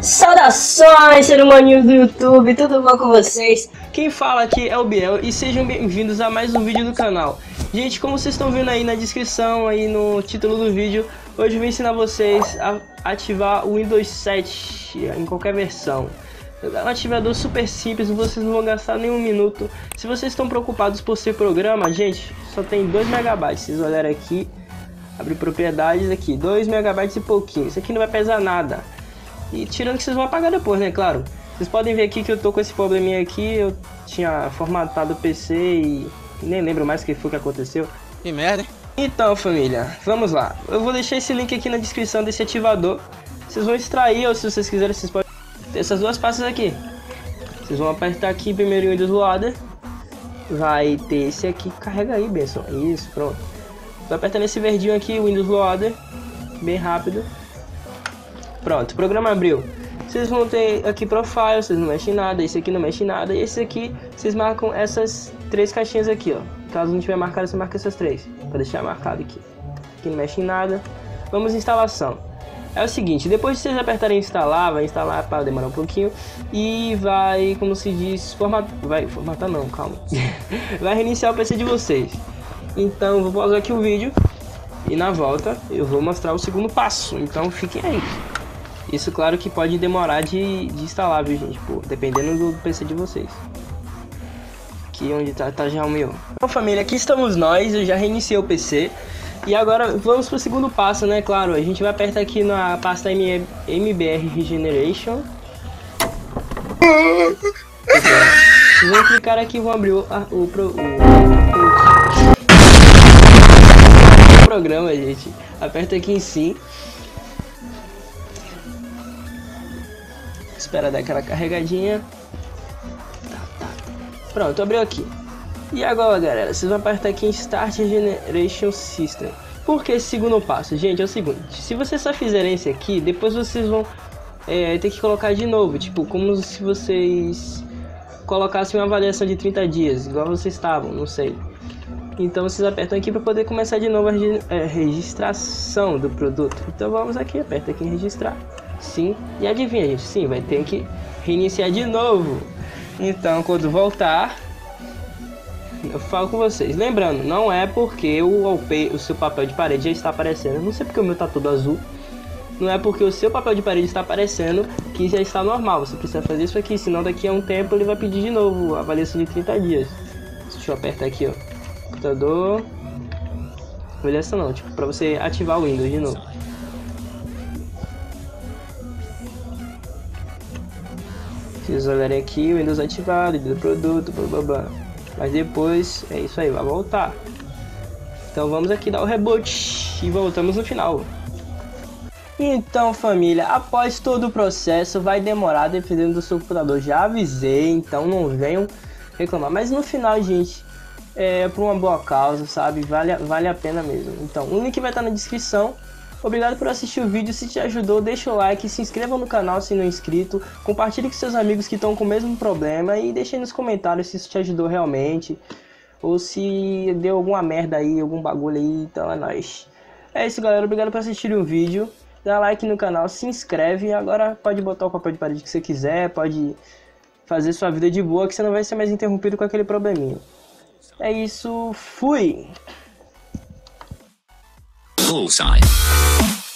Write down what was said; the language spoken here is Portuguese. Saudações, ser humaninho do YouTube, tudo bom com vocês? Quem fala aqui é o Biel e sejam bem-vindos a mais um vídeo do canal. Gente, como vocês estão vendo aí na descrição, aí no título do vídeo, hoje eu vou ensinar vocês a ativar o Windows 7 em qualquer versão. É um ativador super simples, vocês não vão gastar nenhum minuto. Se vocês estão preocupados por ser programa, gente, só tem 2 MB. Vocês olharem aqui, abrir propriedades aqui, 2 MB e pouquinho. Isso aqui não vai pesar nada. E tirando que vocês vão apagar depois, né, claro. Vocês podem ver aqui que eu tô com esse probleminha aqui. Eu tinha formatado o PC e nem lembro mais o que foi que aconteceu. Que merda, hein? Então, família, vamos lá. Eu vou deixar esse link aqui na descrição desse ativador. Vocês vão extrair, ou se vocês quiserem, vocês podem... essas duas pastas aqui, vocês vão apertar aqui primeiro em Windows Loader, vai ter esse aqui, carrega aí, benção, isso, pronto. Tô apertando esse verdinho aqui, Windows Loader, bem rápido, pronto, o programa abriu. Vocês vão ter aqui Profile, vocês não mexem em nada, esse aqui não mexe em nada, e esse aqui, vocês marcam essas 3 caixinhas aqui, ó, caso não tiver marcado, você marca essas 3, pra deixar marcado aqui, aqui não mexe em nada. Vamos à instalação. É o seguinte, depois de vocês apertarem instalar, vai instalar, para demorar um pouquinho, e vai, como se diz, formatar não, calma, vai reiniciar o PC de vocês. Então vou pausar aqui o vídeo e na volta eu vou mostrar o segundo passo, então fiquem aí. Isso claro que pode demorar de instalar, viu gente, pô, dependendo do PC de vocês. Aqui onde tá já o meu. Então família, aqui estamos nós, eu já reiniciei o PC. E agora vamos para o segundo passo, né? Claro, a gente vai apertar aqui na pasta MMBR Regeneration. Vou clicar aqui e vou abrir o programa, gente. Aperta aqui em sim. Espera dar aquela carregadinha. Pronto, abriu aqui. E agora galera, vocês vão apertar aqui em Start Generation System. Por que esse segundo passo? Gente, é o seguinte, se vocês só fizerem esse aqui, depois vocês vão ter que colocar de novo. Tipo, como se vocês colocassem uma avaliação de 30 dias, igual vocês estavam, não sei. Então vocês apertam aqui para poder começar de novo a registração do produto. Então vamos aqui, aperta aqui em registrar, sim. E adivinha gente, sim, vai ter que reiniciar de novo. Então quando voltar... eu falo com vocês, lembrando, não é porque o seu papel de parede já está aparecendo, eu não sei porque o meu tá todo azul, não é porque o seu papel de parede está aparecendo que já está normal, você precisa fazer isso aqui, senão daqui a um tempo ele vai pedir de novo a avaliação de 30 dias. Deixa eu apertar aqui, ó, computador, avaliação não, tipo, para você ativar o Windows de novo. Vocês olharem aqui, Windows ativado, do produto, blá blá blá. Mas depois, é isso aí, vai voltar. Então vamos aqui dar o reboot e voltamos no final. Então família, após todo o processo, vai demorar dependendo do seu computador. Já avisei, então não venham reclamar. Mas no final, gente, é por uma boa causa, sabe? Vale a pena mesmo. Então, o link vai estar na descrição. Obrigado por assistir o vídeo, se te ajudou, deixa o like, se inscreva no canal se não é inscrito, compartilhe com seus amigos que estão com o mesmo problema e deixe aí nos comentários se isso te ajudou realmente, ou se deu alguma merda aí, algum bagulho aí, então é nóis. É isso galera, obrigado por assistir o vídeo, dá like no canal, se inscreve, agora pode botar o papel de parede que você quiser, pode fazer sua vida de boa que você não vai ser mais interrompido com aquele probleminha. É isso, fui! Bullseye.